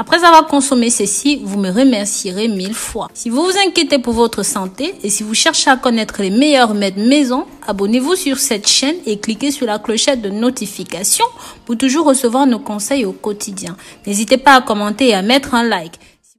Après avoir consommé ceci, vous me remercierez 1000 fois. Si vous vous inquiétez pour votre santé et si vous cherchez à connaître les meilleurs remèdes maison, abonnez-vous sur cette chaîne et cliquez sur la clochette de notification pour toujours recevoir nos conseils au quotidien. N'hésitez pas à commenter et à mettre un like.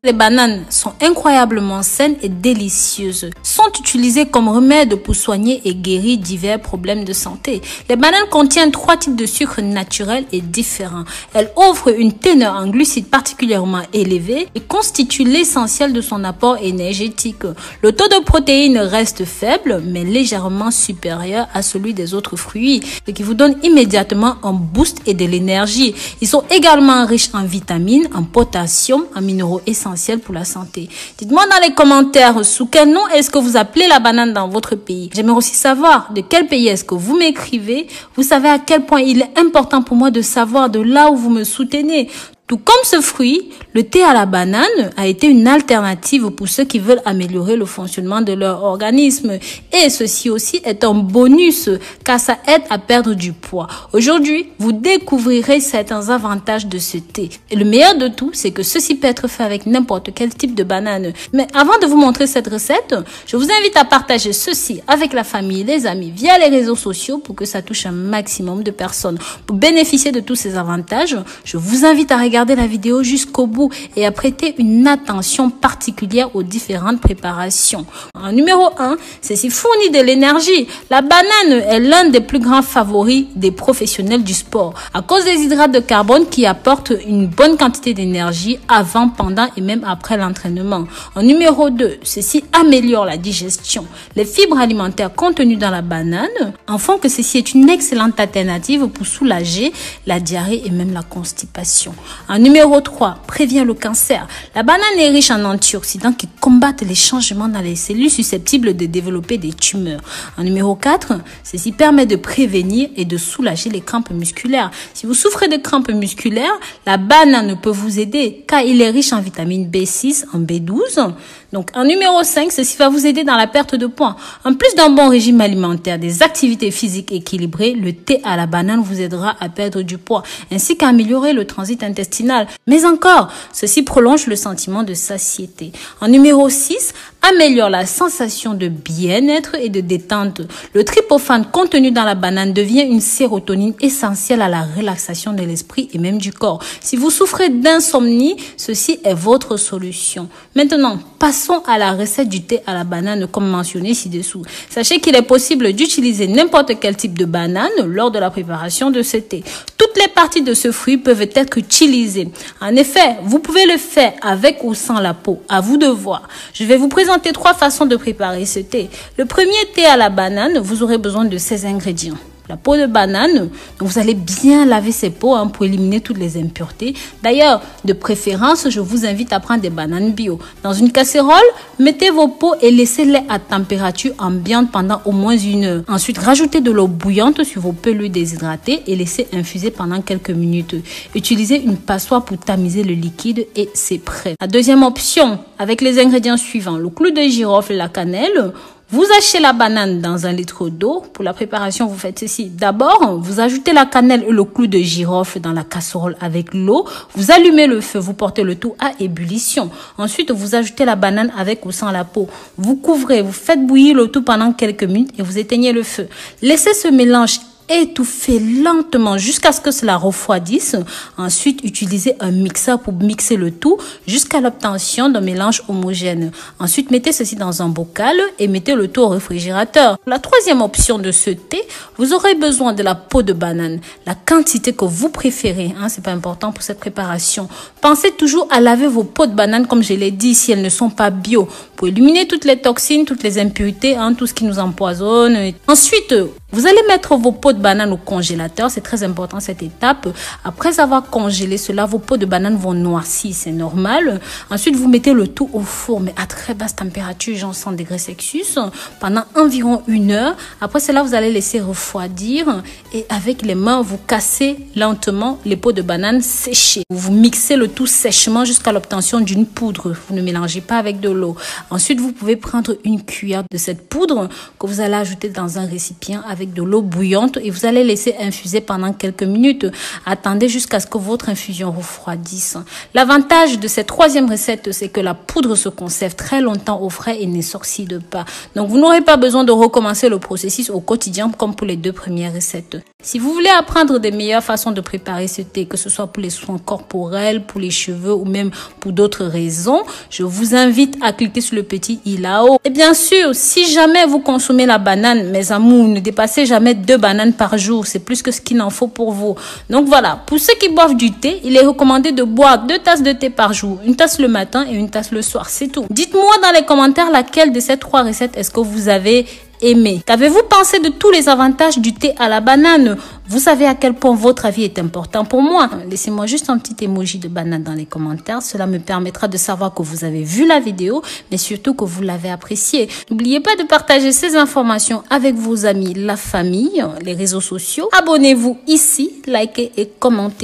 Les bananes sont incroyablement saines et délicieuses. Sont utilisées comme remède pour soigner et guérir divers problèmes de santé. Les bananes contiennent 3 types de sucre naturels et différents. Elles offrent une teneur en glucides particulièrement élevée et constituent l'essentiel de son apport énergétique. Le taux de protéines reste faible mais légèrement supérieur à celui des autres fruits, ce qui vous donne immédiatement un boost et de l'énergie. Ils sont également riches en vitamines, en potassium, en minéraux essentiels pour la santé. Dites-moi dans les commentaires sous quel nom est-ce que vous appelez la banane dans votre pays. J'aimerais aussi savoir de quel pays est-ce que vous m'écrivez. Vous savez à quel point il est important pour moi de savoir de là où vous me soutenez. Tout comme ce fruit, le thé à la banane a été une alternative pour ceux qui veulent améliorer le fonctionnement de leur organisme. Et ceci aussi est un bonus car ça aide à perdre du poids. Aujourd'hui, vous découvrirez certains avantages de ce thé. Et le meilleur de tout, c'est que ceci peut être fait avec n'importe quel type de banane. Mais avant de vous montrer cette recette, je vous invite à partager ceci avec la famille, les amis, via les réseaux sociaux pour que ça touche un maximum de personnes. Pour bénéficier de tous ces avantages, je vous invite à regarder la vidéo jusqu'au bout et à prêter une attention particulière aux différentes préparations. En numéro 1, ceci fournit de l'énergie. La banane est l'un des plus grands favoris des professionnels du sport à cause des hydrates de carbone qui apportent une bonne quantité d'énergie avant, pendant et même après l'entraînement. En numéro 2, ceci améliore la digestion. Les fibres alimentaires contenues dans la banane en font que ceci est une excellente alternative pour soulager la diarrhée et même la constipation. En numéro 3, prévient le cancer. La banane est riche en antioxydants qui combattent les changements dans les cellules susceptibles de développer des tumeurs. En numéro 4, ceci permet de prévenir et de soulager les crampes musculaires. Si vous souffrez de crampes musculaires, la banane peut vous aider car il est riche en vitamine B6, en B12. Donc en numéro 5, ceci va vous aider dans la perte de poids. En plus d'un bon régime alimentaire, des activités physiques équilibrées, le thé à la banane vous aidera à perdre du poids ainsi qu'à améliorer le transit intestinal. Mais encore, ceci prolonge le sentiment de satiété. En numéro 6, améliore la sensation de bien-être et de détente. Le trypophane contenu dans la banane devient une sérotonine essentielle à la relaxation de l'esprit et même du corps. Si vous souffrez d'insomnie, ceci est votre solution. Maintenant, passons à la recette du thé à la banane comme mentionné ci-dessous. Sachez qu'il est possible d'utiliser n'importe quel type de banane lors de la préparation de ce thé. Toutes les parties de ce fruit peuvent être utilisées. En effet, vous pouvez le faire avec ou sans la peau, à vous de voir. Je vais vous présenter 3 façons de préparer ce thé. Le premier thé à la banane, vous aurez besoin de ces ingrédients. La peau de banane, donc vous allez bien laver ces peaux pour éliminer toutes les impuretés. D'ailleurs, de préférence, je vous invite à prendre des bananes bio. Dans une casserole, mettez vos peaux et laissez-les à température ambiante pendant au moins 1 heure. Ensuite, rajoutez de l'eau bouillante sur vos pelules déshydratées et laissez infuser pendant quelques minutes. Utilisez une passoire pour tamiser le liquide et c'est prêt. La deuxième option, avec les ingrédients suivants, le clou de girofle et la cannelle. Vous achetez la banane dans 1 litre d'eau. Pour la préparation, vous faites ceci. D'abord, vous ajoutez la cannelle et le clou de girofle dans la casserole avec l'eau. Vous allumez le feu, vous portez le tout à ébullition. Ensuite, vous ajoutez la banane avec ou sans la peau. Vous couvrez, vous faites bouillir le tout pendant quelques minutes et vous éteignez le feu. Laissez ce mélange étouffer lentement jusqu'à ce que cela refroidisse. Ensuite, utilisez un mixeur pour mixer le tout jusqu'à l'obtention d'un mélange homogène. Ensuite, mettez ceci dans un bocal et mettez le tout au réfrigérateur. La troisième option de ce thé, vous aurez besoin de la peau de banane, la quantité que vous préférez. C'est pas important pour cette préparation. Pensez toujours à laver vos peaux de banane, comme je l'ai dit, si elles ne sont pas bio, pour éliminer toutes les toxines, toutes les impuretés, tout ce qui nous empoisonne. Ensuite, vous allez mettre vos peaux de banane au congélateur. C'est très important cette étape. Après avoir congélé cela, vos peaux de banane vont noircir, c'est normal. Ensuite, vous mettez le tout au four, mais à très basse température, genre 100 degrés Celsius, pendant environ 1 heure. Après cela, vous allez laisser refroidir et avec les mains, vous cassez lentement les peaux de banane séchées. Vous mixez le tout sèchement jusqu'à l'obtention d'une poudre. Vous ne mélangez pas avec de l'eau. Ensuite, vous pouvez prendre une cuillère de cette poudre que vous allez ajouter dans un récipient avec de l'eau bouillante et vous allez laisser infuser pendant quelques minutes. Attendez jusqu'à ce que votre infusion refroidisse. L'avantage de cette troisième recette, c'est que la poudre se conserve très longtemps au frais et ne s'oxyde pas. Donc, vous n'aurez pas besoin de recommencer le processus au quotidien comme pour les deux premières recettes. Si vous voulez apprendre des meilleures façons de préparer ce thé, que ce soit pour les soins corporels, pour les cheveux ou même pour d'autres raisons, je vous invite à cliquer sur le petit i là-haut. Et bien sûr, si jamais vous consommez la banane, mes amours, ne dépassez jamais 2 bananes par jour. C'est plus que ce qu'il en faut pour vous. Donc voilà, pour ceux qui boivent du thé, il est recommandé de boire 2 tasses de thé par jour. 1 tasse le matin et 1 tasse le soir, c'est tout. Dites-moi dans les commentaires laquelle de ces 3 recettes est-ce que vous avez aimé. Qu'avez-vous pensé de tous les avantages du thé à la banane? Vous savez à quel point votre avis est important pour moi. Laissez-moi juste un petit emoji de banane dans les commentaires. Cela me permettra de savoir que vous avez vu la vidéo, mais surtout que vous l'avez appréciée. N'oubliez pas de partager ces informations avec vos amis, la famille, les réseaux sociaux. Abonnez-vous ici, likez et commentez.